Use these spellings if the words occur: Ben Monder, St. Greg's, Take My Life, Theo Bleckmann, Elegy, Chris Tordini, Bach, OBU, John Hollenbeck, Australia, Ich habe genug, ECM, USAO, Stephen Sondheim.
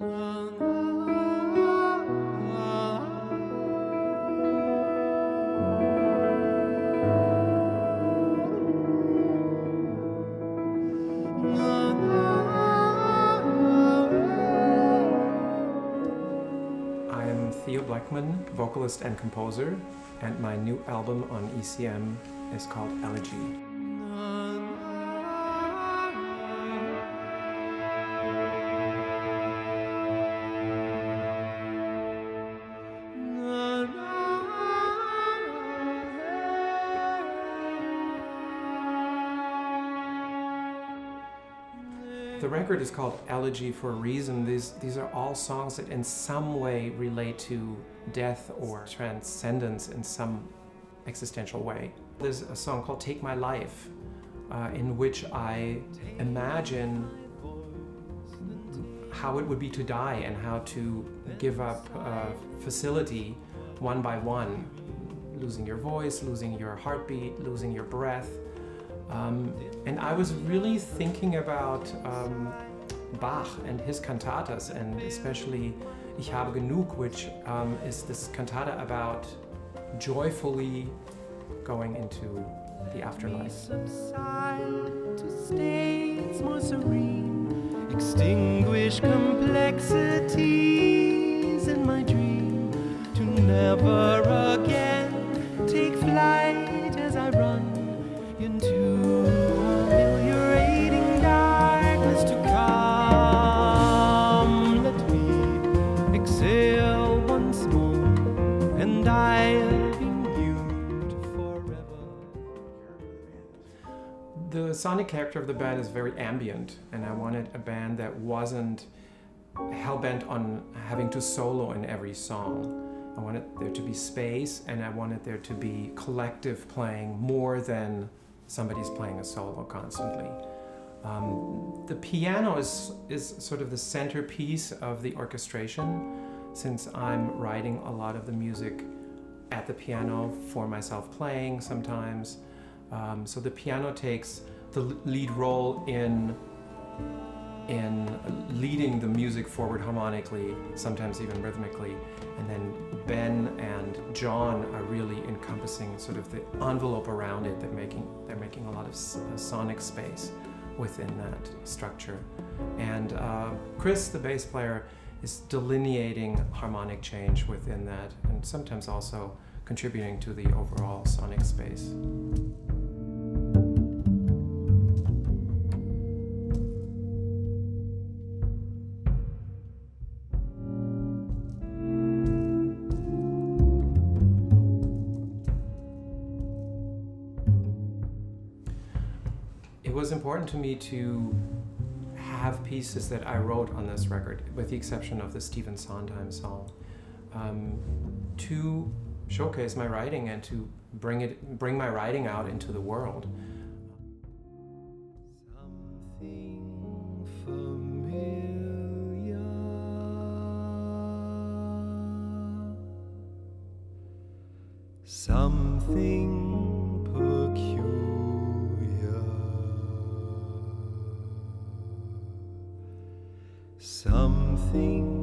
I'm Theo Bleckmann, vocalist and composer, and my new album on ECM is called Elegy. The record is called Elegy for a reason. These are all songs that in some way relate to death or transcendence in some existential way. There's a song called Take My Life, in which I imagine how it would be to die and how to give up facility one by one, losing your voice, losing your heartbeat, losing your breath. And I was really thinking about Bach and his cantatas, and especially Ich habe genug, which is this cantata about joyfully going into the afterlife. To states more serene, extinguish complexities in my dream, to never again take flight as I run into ameliorating darkness to come. Let me exhale once more, and I'll be mute forever. The sonic character of the band is very ambient, and I wanted a band that wasn't hell-bent on having to solo in every song. I wanted there to be space, and I wanted there to be collective playing more than somebody's playing a solo constantly. The piano is sort of the centerpiece of the orchestration, since I'm writing a lot of the music at the piano for myself playing sometimes. So the piano takes the lead role in leading the music forward harmonically, sometimes even rhythmically. And then Ben and John are really encompassing sort of the envelope around it. They're making a lot of sonic space within that structure. And Chris, the bass player, is delineating harmonic change within that, and sometimes also contributing to the overall sonic space. It was important to me to have pieces that I wrote on this record, with the exception of the Stephen Sondheim song, to showcase my writing and to bring my writing out into the world. Something peculiar. Something